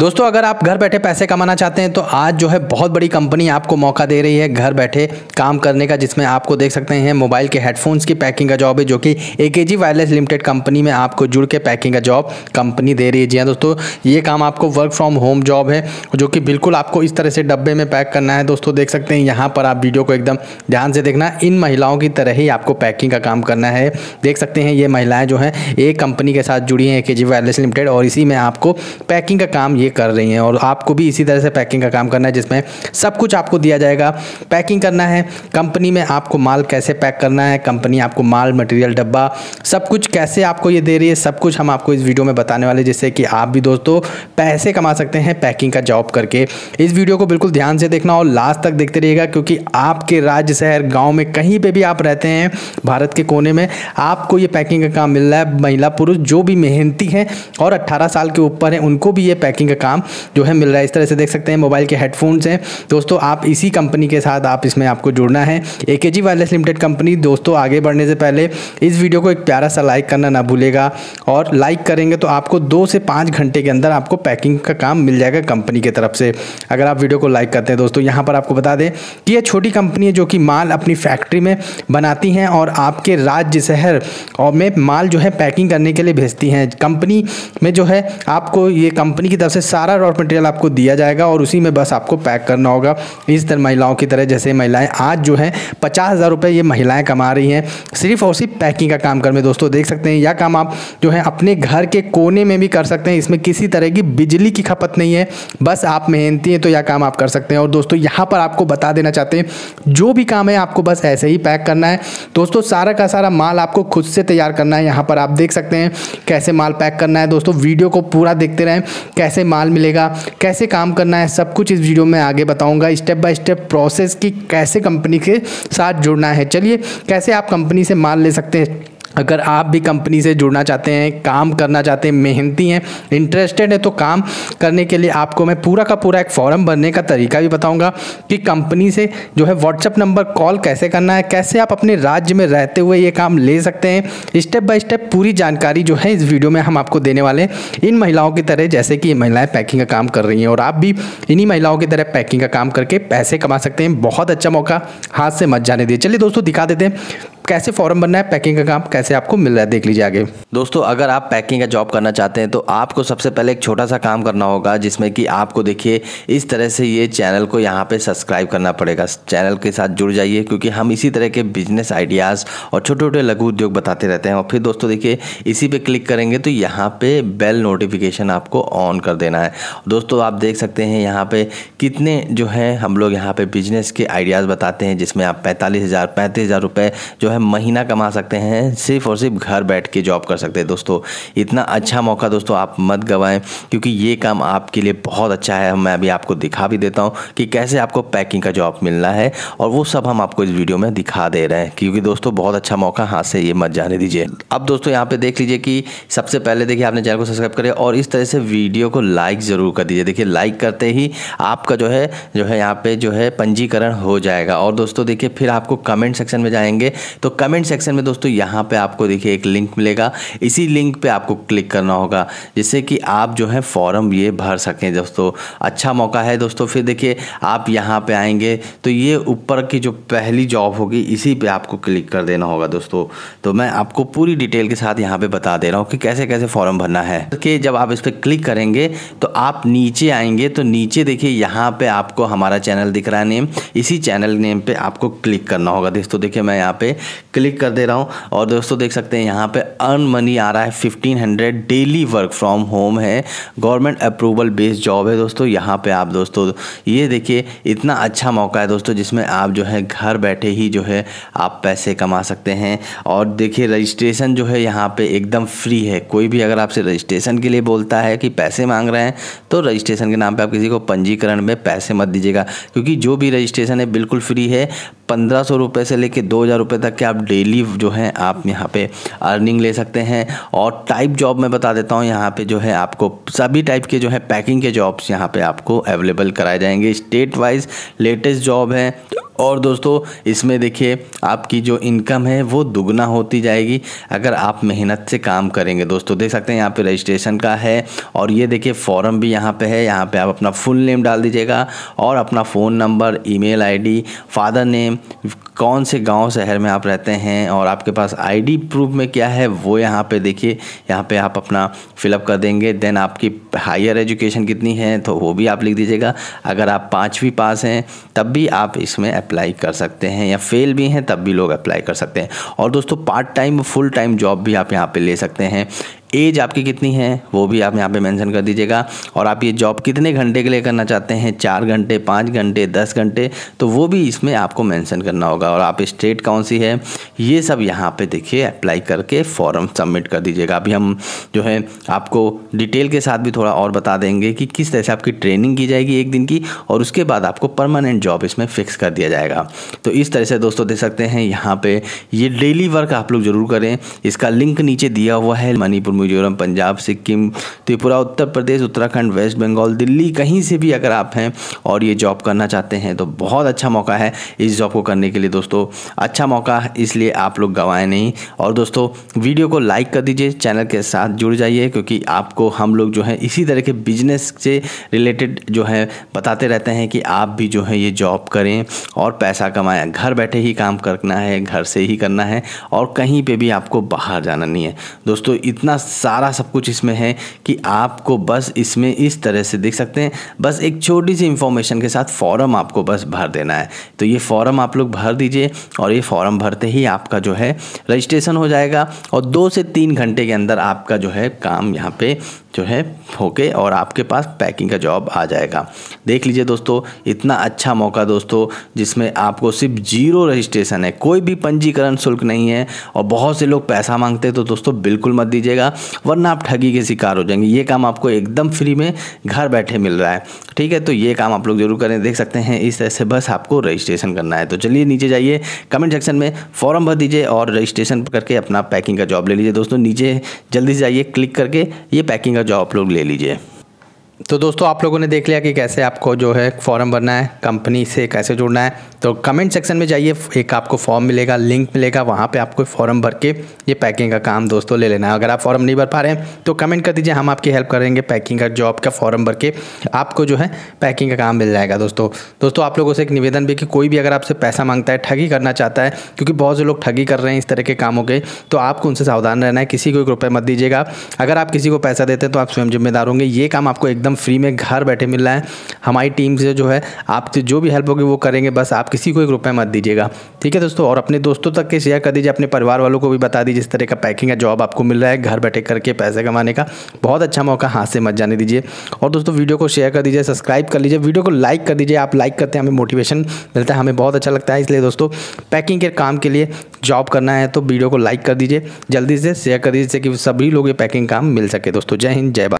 दोस्तों अगर आप घर बैठे पैसे कमाना चाहते हैं तो आज जो है बहुत बड़ी कंपनी आपको मौका दे रही है घर बैठे काम करने का, जिसमें आपको देख सकते हैं मोबाइल के हेडफोन्स की पैकिंग का जॉब है जो कि AKG वायरलेस लिमिटेड कंपनी में आपको जुड़ के पैकिंग का जॉब कंपनी दे रही है। जी हाँ दोस्तों, ये काम आपको वर्क फ्रॉम होम जॉब है जो कि बिल्कुल आपको इस तरह से डब्बे में पैक करना है। दोस्तों देख सकते हैं यहाँ पर, आप वीडियो को एकदम ध्यान से देखना, इन महिलाओं की तरह ही आपको पैकिंग का काम करना है। देख सकते हैं ये महिलाएं जो हैं एक कंपनी के साथ जुड़ी हैं AKG वायरलेस लिमिटेड, और इसी में आपको पैकिंग का काम कर रही हैं। और आपको भी इसी तरह से पैकिंग का काम करना है, जिसमें सब कुछ आपको दिया जाएगा। पैकिंग करना है कंपनी में, आपको माल कैसे पैक करना है, कंपनी आपको माल मटेरियल डब्बा सब कुछ कैसे आपको ये दे रही है, सब कुछ हम आपको इस वीडियो में बताने वाले, जिससे कि आप भी दोस्तों पैसे कमा सकते हैं पैकिंग का जॉब करके। इस वीडियो को बिल्कुल ध्यान से देखना और लास्ट तक देखते रहिएगा, क्योंकि आपके राज्य शहर गाँव में कहीं पर भी आप रहते हैं भारत के कोने में, आपको ये पैकिंग का काम मिल रहा है। महिला पुरुष जो भी मेहनती हैं और 18 साल के ऊपर हैं उनको भी ये पैकिंग का काम जो है मिल रहा है। इस तरह से देख सकते हैं मोबाइल के हेडफोन्स हैं। दोस्तों आप इसी कंपनी के साथ आप इसमें आपको जुड़ना है, AKG वायरलेस लिमिटेड कंपनी। दोस्तों आगे बढ़ने से पहले इस वीडियो को एक प्यारा सा लाइक करना ना भूलेगा, और लाइक करेंगे तो आपको 2 से 5 घंटे के अंदर आपको पैकिंग का काम मिल जाएगा कंपनी की तरफ से, अगर आप वीडियो को लाइक करते हैं। दोस्तों यहाँ पर आपको बता दें कि यह छोटी कंपनी है जो कि माल अपनी फैक्ट्री में बनाती हैं और आपके राज्य शहर और में माल जो है पैकिंग करने के लिए भेजती हैं। कंपनी में जो है आपको ये कंपनी की तरफ से सारा रॉ मटेरियल आपको दिया जाएगा और उसी में बस आपको पैक करना होगा। इस तरह महिलाओं की तरह, जैसे महिलाएं आज जो है 50,000 रुपये ये महिलाएं कमा रही हैं सिर्फ और सिर्फ पैकिंग का काम कर में। दोस्तों देख सकते हैं यह काम आप जो है अपने घर के कोने में भी कर सकते हैं, इसमें किसी तरह की बिजली की खपत नहीं है, बस आप मेहनती हैं तो यह काम आप कर सकते हैं। और दोस्तों यहाँ पर आपको बता देना चाहते हैं जो भी काम है आपको बस ऐसे ही पैक करना है। दोस्तों सारा का सारा माल आपको खुद से तैयार करना है। यहाँ पर आप देख सकते हैं कैसे माल पैक करना है। दोस्तों वीडियो को पूरा देखते रहें, कैसे माल मिलेगा, कैसे काम करना है, सब कुछ इस वीडियो में आगे बताऊंगा स्टेप बाय स्टेप प्रोसेस की, कैसे कंपनी के साथ जुड़ना है। चलिए कैसे आप कंपनी से माल ले सकते हैं। अगर आप भी कंपनी से जुड़ना चाहते हैं, काम करना चाहते हैं, मेहनती हैं, इंटरेस्टेड है, तो काम करने के लिए आपको मैं पूरा का पूरा एक फॉर्म भरने का तरीका भी बताऊंगा कि कंपनी से जो है व्हाट्सएप नंबर कॉल कैसे करना है, कैसे आप अपने राज्य में रहते हुए ये काम ले सकते हैं। स्टेप बाय स्टेप पूरी जानकारी जो है इस वीडियो में हम आपको देने वाले हैं, इन महिलाओं की तरह, जैसे कि ये महिलाएँ पैकिंग का काम कर रही हैं और आप भी इन्हीं महिलाओं की तरह पैकिंग का काम करके पैसे कमा सकते हैं। बहुत अच्छा मौका, हाथ से मत जाने दिए। चलिए दोस्तों दिखा देते हैं कैसे फॉर्म बनना है, पैकिंग का काम कैसे आपको मिल रहा है, देख लीजिए आगे। दोस्तों अगर आप पैकिंग का जॉब करना चाहते हैं तो आपको सबसे पहले एक छोटा सा काम करना होगा, जिसमें कि आपको देखिए इस तरह से ये चैनल को यहाँ पे सब्सक्राइब करना पड़ेगा। चैनल के साथ जुड़ जाइए, क्योंकि हम इसी तरह के बिजनेस आइडियाज़ और छोटे छोटे लघु उद्योग बताते रहते हैं। और फिर दोस्तों देखिए इसी पर क्लिक करेंगे तो यहाँ पर बेल नोटिफिकेशन आपको ऑन कर देना है। दोस्तों आप देख सकते हैं यहाँ पर कितने जो है हम लोग यहाँ पर बिजनेस के आइडियाज़ बताते हैं, जिसमें आप 45,000 जो है महीना कमा सकते हैं सिर्फ और सिर्फ घर बैठ के जॉब कर सकते हैं। दोस्तों इतना अच्छा मौका दोस्तों आप मत गवाएं, क्योंकि ये काम आपके लिए बहुत अच्छा है। मैं अभी आपको दिखा भी देता हूँ कि कैसे आपको पैकिंग का जॉब मिलना है, और वो सब हम आपको इस वीडियो में दिखा दे रहे हैं, क्योंकि दोस्तों बहुत अच्छा मौका, हाथ से ये मत जाने दीजिए। अब दोस्तों यहाँ पर देख लीजिए कि सबसे पहले देखिए आपने चैनल को सब्सक्राइब करें और इस तरह से वीडियो को लाइक ज़रूर कर दीजिए। देखिए लाइक करते ही आपका जो है यहाँ पर जो है पंजीकरण हो जाएगा। और दोस्तों देखिए फिर आपको कमेंट सेक्शन में जाएंगे तो कमेंट सेक्शन में दोस्तों यहाँ पे आपको देखिए एक लिंक मिलेगा, इसी लिंक पे आपको क्लिक करना होगा, जिससे कि आप जो है फॉर्म ये भर सकें। दोस्तों अच्छा मौका है। दोस्तों फिर देखिए आप यहाँ पे आएंगे तो ये ऊपर की जो पहली जॉब होगी इसी पे आपको क्लिक कर देना होगा। दोस्तों तो मैं आपको पूरी डिटेल के साथ यहाँ पर बता दे रहा हूँ कि कैसे कैसे फॉर्म भरना है। कि जब आप इस पर क्लिक करेंगे तो आप नीचे आएंगे तो नीचे देखिए यहाँ पर आपको हमारा चैनल दिख रहा है नेम, इसी चैनल नेम पर आपको क्लिक करना होगा। दोस्तों देखिए मैं यहाँ पर क्लिक कर दे रहा हूँ, और दोस्तों देख सकते हैं यहाँ पे अर्न मनी आ रहा है 1500 डेली, वर्क फ्रॉम होम है, गवर्नमेंट अप्रूवल बेस्ड जॉब है। दोस्तों यहाँ पे आप दोस्तों ये देखिए इतना अच्छा मौका है दोस्तों, जिसमें आप जो है घर बैठे ही जो है आप पैसे कमा सकते हैं। और देखिए रजिस्ट्रेशन जो है यहाँ पे एकदम फ्री है। कोई भी अगर आपसे रजिस्ट्रेशन के लिए बोलता है कि पैसे मांग रहे हैं तो रजिस्ट्रेशन के नाम पर आप किसी को पंजीकरण में पैसे मत दीजिएगा, क्योंकि जो भी रजिस्ट्रेशन है बिल्कुल फ्री है। 1500 रुपये से लेके 2000 रुपये तक के आप डेली जो है आप यहाँ पे अर्निंग ले सकते हैं। और टाइप जॉब मैं बता देता हूँ, यहाँ पे जो है आपको सभी टाइप के जो है पैकिंग के जॉब्स यहाँ पे आपको अवेलेबल कराए जाएंगे। स्टेट वाइज लेटेस्ट जॉब है और दोस्तों इसमें देखिए आपकी जो इनकम है वो दुगना होती जाएगी अगर आप मेहनत से काम करेंगे। दोस्तों देख सकते हैं यहाँ पे रजिस्ट्रेशन का है और ये देखिए फॉर्म भी यहाँ पे है। यहाँ पे आप अपना फुल नेम डाल दीजिएगा और अपना phone number, email ID, father name, कौन से गांव शहर में आप रहते हैं और आपके पास आईडी प्रूफ में क्या है वो यहाँ पे देखिए यहाँ पे आप अपना फिलअप कर देंगे। देन आपकी हायर एजुकेशन कितनी है तो वो भी आप लिख दीजिएगा। अगर आप 5वीं पास हैं तब भी आप इसमें अप्लाई कर सकते हैं या फेल भी हैं तब भी लोग अप्लाई कर सकते हैं। और दोस्तों part time full time job भी आप यहाँ पर ले सकते हैं। एज आपकी कितनी है वो भी आप यहाँ पे मेंशन कर दीजिएगा और आप ये जॉब कितने घंटे के लिए करना चाहते हैं, 4 घंटे, 5 घंटे, 10 घंटे, तो वो भी इसमें आपको मेंशन करना होगा। और आप स्टेट कौन सी है ये सब यहाँ पे देखिए अप्लाई करके फॉर्म सबमिट कर दीजिएगा। अभी हम जो है आपको डिटेल के साथ भी थोड़ा और बता देंगे कि किस तरह से आपकी ट्रेनिंग की जाएगी 1 दिन की और उसके बाद आपको परमानेंट जॉब इसमें फिक्स कर दिया जाएगा। तो इस तरह से दोस्तों देख सकते हैं यहाँ पर ये डेली वर्क आप लोग ज़रूर करें। इसका लिंक नीचे दिया हुआ है। मणिपुर, मिजोरम, पंजाब, सिक्किम, त्रिपुरा, उत्तर प्रदेश, उत्तराखंड, वेस्ट बंगाल, दिल्ली, कहीं से भी अगर आप हैं और ये जॉब करना चाहते हैं तो बहुत अच्छा मौका है इस जॉब को करने के लिए। दोस्तों अच्छा मौका है इसलिए आप लोग गंवाएं नहीं। और दोस्तों वीडियो को लाइक कर दीजिए, चैनल के साथ जुड़ जाइए क्योंकि आपको हम लोग जो है इसी तरह के बिजनेस से रिलेटेड जो है बताते रहते हैं कि आप भी जो है ये जॉब करें और पैसा कमाएं। घर बैठे ही काम करना है, घर से ही करना है और कहीं पर भी आपको बाहर जाना नहीं है। दोस्तों इतना सारा सब कुछ इसमें है कि आपको बस इसमें इस तरह से देख सकते हैं बस एक छोटी सी इंफॉर्मेशन के साथ फॉर्म आपको बस भर देना है। तो ये फॉर्म आप लोग भर दीजिए और ये फॉर्म भरते ही आपका जो है रजिस्ट्रेशन हो जाएगा और 2 से 3 घंटे के अंदर आपका जो है काम यहाँ पे जो है होके और आपके पास पैकिंग का जॉब आ जाएगा। देख लीजिए दोस्तों इतना अच्छा मौका दोस्तों जिसमें आपको सिर्फ 0 रजिस्ट्रेशन है, कोई भी पंजीकरण शुल्क नहीं है। और बहुत से लोग पैसा मांगते हैं तो दोस्तों बिल्कुल मत दीजिएगा वरना आप ठगी के शिकार हो जाएंगे। ये काम आपको एकदम फ्री में घर बैठे मिल रहा है, ठीक है। तो ये काम आप लोग जरूर करें। देख सकते हैं इस तरह से बस आपको रजिस्ट्रेशन करना है। तो चलिए नीचे जाइए, कमेंट सेक्शन में फॉर्म भर दीजिए और रजिस्ट्रेशन करके अपना पैकिंग का जॉब ले लीजिए। दोस्तों नीचे जल्दी से जाइए, क्लिक करके ये पैकिंग जॉब आप लोग ले लीजिए। तो दोस्तों आप लोगों ने देख लिया कि कैसे आपको जो है फॉर्म भरना है, कंपनी से कैसे जुड़ना है। तो कमेंट सेक्शन में जाइए, एक आपको फॉर्म मिलेगा, लिंक मिलेगा, वहाँ पे आपको फॉर्म भर के ये पैकिंग का काम दोस्तों ले लेना है। अगर आप फॉर्म नहीं भर पा रहे हैं तो कमेंट कर दीजिए, हम आपकी हेल्प करेंगे। पैकिंग का जॉब का फॉर्म भर के आपको जो है पैकिंग का काम मिल जाएगा। दोस्तों आप लोगों से एक निवेदन भी कि कोई भी अगर आपसे पैसा मांगता है, ठगी करना चाहता है, क्योंकि बहुत से लोग ठगी कर रहे हैं इस तरह के कामों के, तो आपको उनसे सावधान रहना है। किसी को रुपये मत दीजिएगा। अगर आप किसी को पैसा देते हैं तो आप स्वयं जिम्मेदार होंगे। ये काम आपको एकदम फ्री में घर बैठे मिल रहा है। हमारी टीम से जो है आपसे जो भी हेल्प होगी वो करेंगे। बस आप किसी को 1 रुपया मत दीजिएगा, ठीक है दोस्तों। और अपने दोस्तों तक के शेयर कर दीजिए, अपने परिवार वालों को भी बता दीजिए इस तरह का पैकिंग का जॉब आपको मिल रहा है घर बैठे करके पैसे कमाने का। बहुत अच्छा मौका, हाथ से मत जाने दीजिए। और दोस्तों वीडियो को शेयर कर दीजिए, सब्सक्राइब कर लीजिए, वीडियो को लाइक कर दीजिए। आप लाइक करते हैं हमें मोटिवेशन मिलता है, हमें बहुत अच्छा लगता है। इसलिए दोस्तों पैकिंग के काम के लिए जॉब करना है तो वीडियो को लाइक कर दीजिए, जल्दी से शेयर कर दीजिए कि सभी लोग ये पैकिंग काम मिल सके। दोस्तों जय हिंद, जय भारत।